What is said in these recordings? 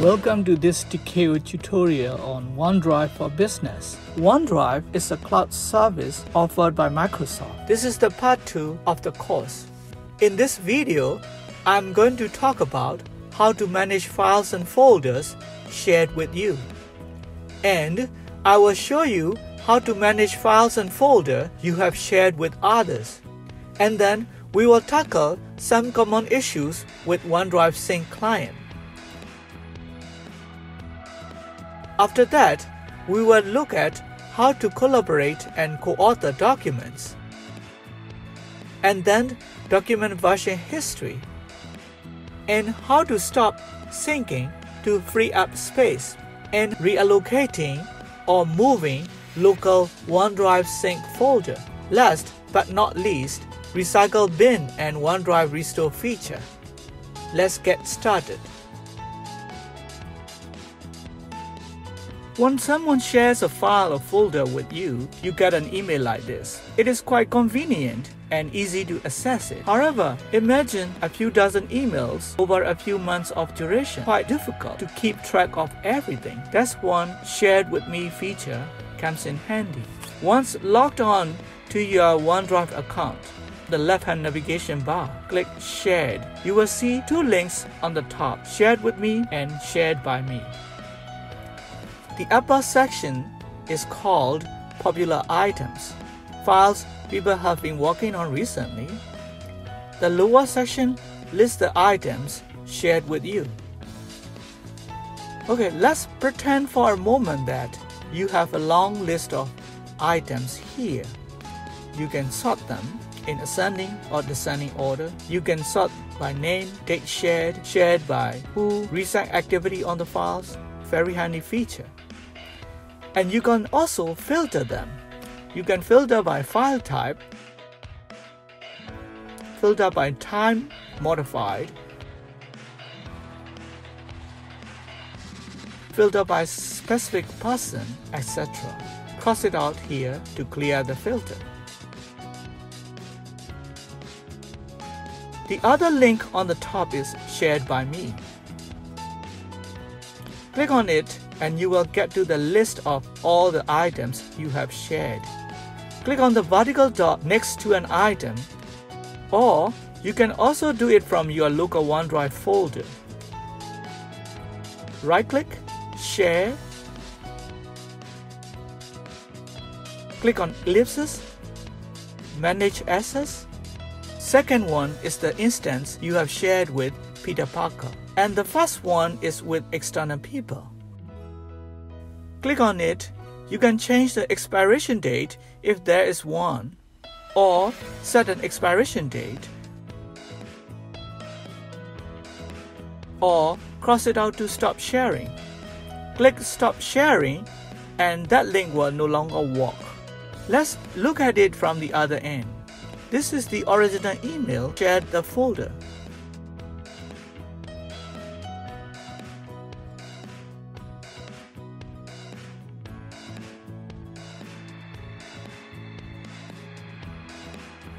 Welcome to this TKO tutorial on OneDrive for Business. OneDrive is a cloud service offered by Microsoft. This is the part 2 of the course. In this video, I'm going to talk about how to manage files and folders shared with you. And I will show you how to manage files and folders you have shared with others. And then we will tackle some common issues with OneDrive Sync client. After that, we will look at how to collaborate and co-author documents, and then document version history, and how to stop syncing to free up space and reallocating or moving local OneDrive sync folder. Last but not least, recycle bin and OneDrive restore feature. Let's get started. When someone shares a file or folder with you, you get an email like this. It is quite convenient and easy to access it. However, imagine a few dozen emails over a few months of duration. Quite difficult to keep track of everything. That's one shared with me feature comes in handy. Once logged on to your OneDrive account, the left-hand navigation bar, click Shared. You will see two links on the top, Shared with me and Shared by me. The upper section is called Popular Items, files people have been working on recently. The lower section lists the items shared with you. Okay, let's pretend for a moment that you have a long list of items here. You can sort them in ascending or descending order. You can sort by name, date shared, shared by who, recent activity on the files. Very handy feature. And you can also filter them. You can filter by file type, filter by time modified, filter by specific person, etc. Cross it out here to clear the filter. The other link on the top is Shared by Me. Click on it and you will get to the list of all the items you have shared. Click on the vertical dot next to an item, or you can also do it from your local OneDrive folder. Right-click, Share, click on Ellipses, Manage Access. Second one is the instance you have shared with Peter Parker. And the first one is with external people. Click on it. You can change the expiration date if there is one, or set an expiration date, or cross it out to stop sharing. Click Stop Sharing and that link will no longer work. Let's look at it from the other end. This is the original email shared the folder.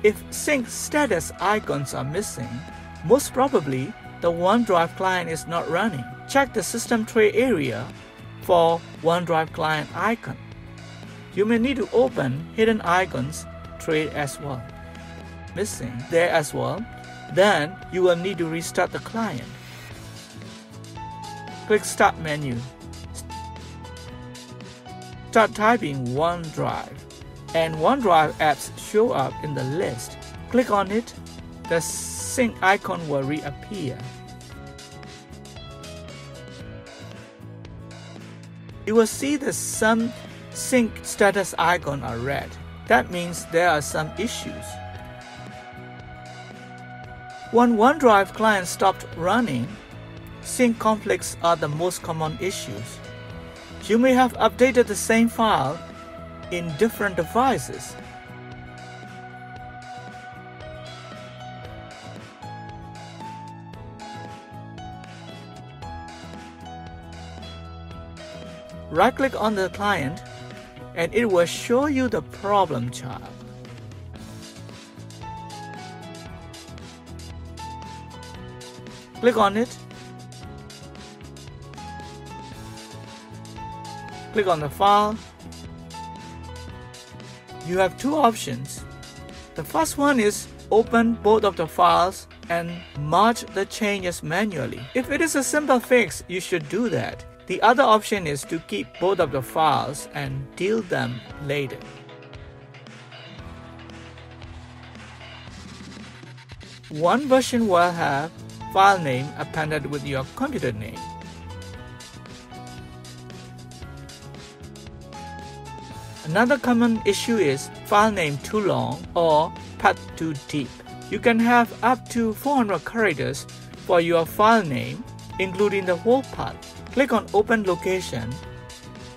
If sync status icons are missing, most probably the OneDrive client is not running. Check the system tray area for OneDrive client icon. You may need to open hidden icons tray as well. Missing there as well, then you will need to restart the client. Click Start menu. Start typing OneDrive. And OneDrive apps show up in the list. Click on it, the sync icon will reappear. You will see that some sync status icons are red. That means there are some issues. When OneDrive client stopped running, sync conflicts are the most common issues. You may have updated the same file in different devices. Right-click on the client and it will show you the problem chart. Click on it Click on the file. You have two options. The first one is open both of the files and merge the changes manually. If it is a simple fix, you should do that. The other option is to keep both of the files and deal them later. One version will have file name appended with your computer name. Another common issue is file name too long or path too deep. You can have up to 400 characters for your file name, including the whole path. Click on Open Location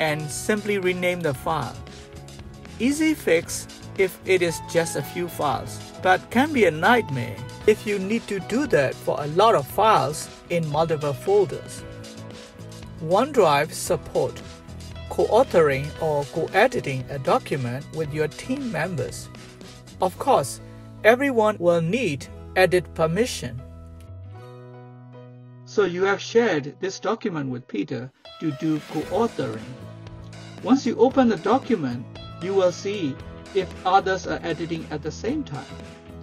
and simply rename the file. Easy fix if it is just a few files, but can be a nightmare if you need to do that for a lot of files in multiple folders. OneDrive support co-authoring or co-editing a document with your team members. Of course, everyone will need edit permission. So you have shared this document with Peter to do co-authoring. Once you open the document, you will see if others are editing at the same time.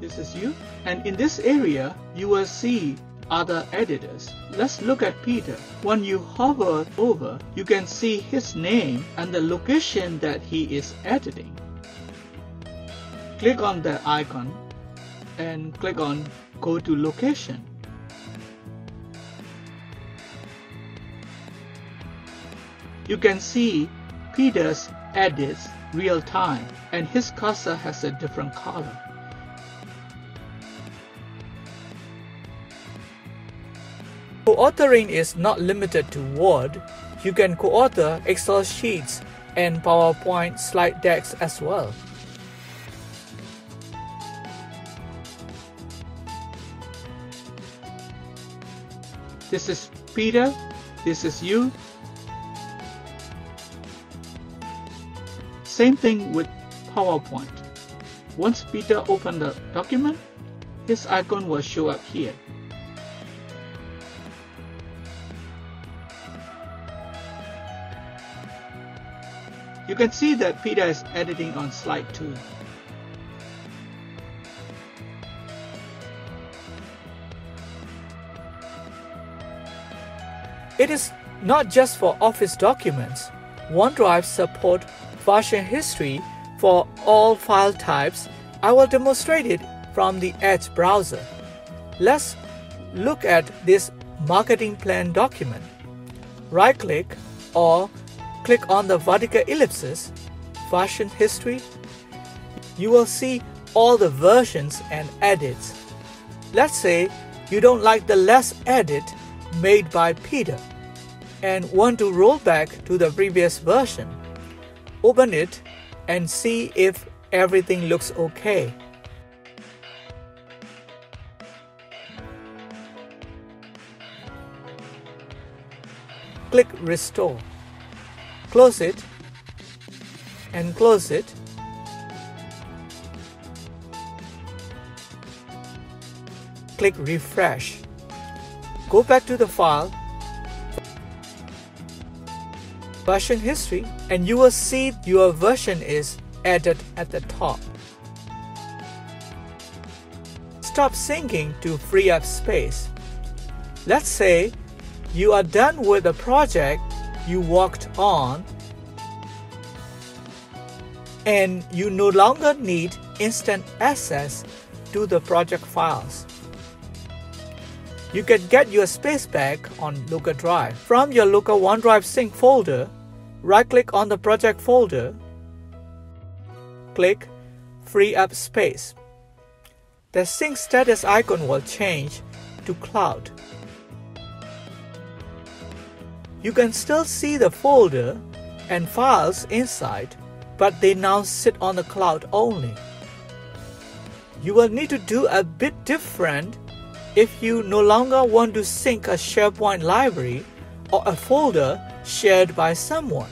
This is you, and in this area, you will see other editors. Let's look at Peter. When you hover over, you can see his name and the location that he is editing. Click on the icon and click on Go to Location. You can see Peter's edits real time, and his cursor has a different color. Co-authoring is not limited to Word. You can co-author Excel sheets and PowerPoint slide decks as well. This is Peter, this is you. Same thing with PowerPoint. Once Peter opened the document, his icon will show up here. You can see that Peter is editing on slide 2. It is not just for Office documents. OneDrive support version history for all file types. I will demonstrate it from the Edge browser. Let's look at this marketing plan document. Right-click or click on the vertical ellipsis, version history. You will see all the versions and edits. Let's say you don't like the last edit made by Peter and want to roll back to the previous version. Open it and see if everything looks okay. Click Restore. Close it and close it. Click Refresh. Go back to the file, version history, and you will see your version is added at the top. Stop syncing to free up space. Let's say you are done with a project you worked on and you no longer need instant access to the project files. You can get your space back on local drive. From your local OneDrive sync folder, right-click on the project folder, click Free Up Space. The sync status icon will change to Cloud. You can still see the folder and files inside, but they now sit on the cloud only. You will need to do a bit different if you no longer want to sync a SharePoint library or a folder shared by someone.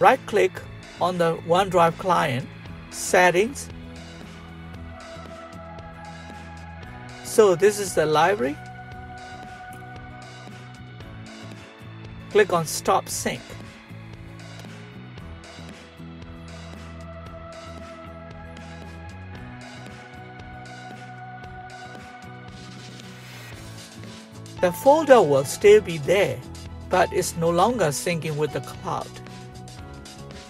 Right-click on the OneDrive client, Settings. So this is the library. click on Stop Sync. The folder will still be there, but it's no longer syncing with the cloud.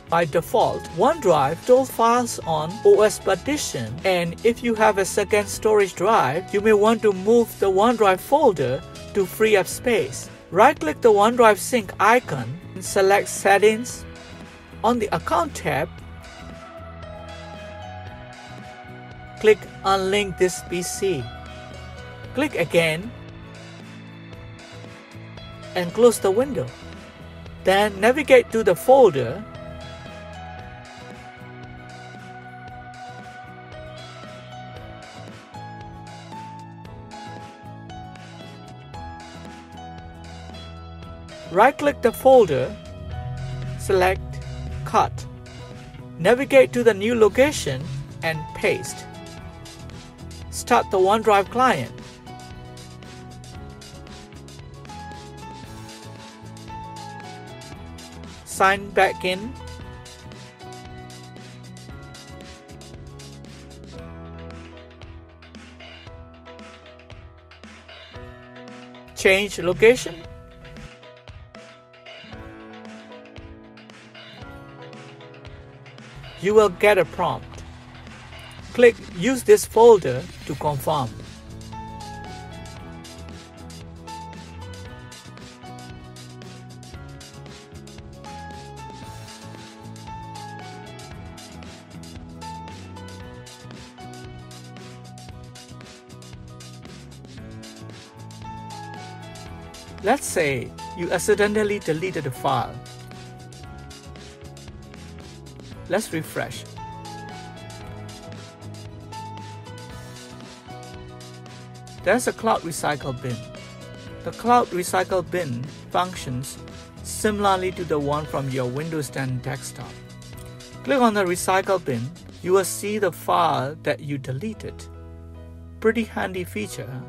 By default, OneDrive stores files on OS partition, and if you have a second storage drive, you may want to move the OneDrive folder to free up space. Right-click the OneDrive sync icon and select Settings. On the Account tab, click Unlink this PC. Click again and close the window. Then navigate to the folder . Right-click the folder, select Cut, navigate to the new location and paste. Start the OneDrive client. Sign back in. Change location. You will get a prompt. Click Use this folder to confirm. Let's say you accidentally deleted a file. Let's refresh. There's a Cloud Recycle bin. The Cloud Recycle bin functions similarly to the one from your Windows 10 desktop. Click on the Recycle bin. You will see the file that you deleted. Pretty handy feature, huh?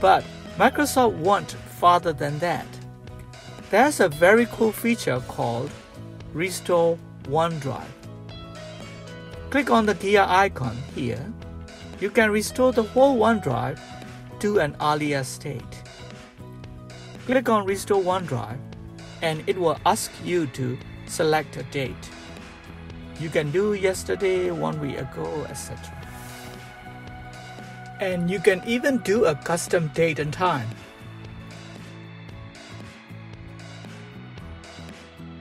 But Microsoft went farther than that. There's a very cool feature called Restore OneDrive. Click on the gear icon here. You can restore the whole OneDrive to an earlier state. Click on Restore OneDrive and it will ask you to select a date. You can do yesterday, 1 week ago, etc. And you can even do a custom date and time.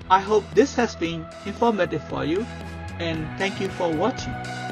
I hope this has been informative for you, and thank you for watching.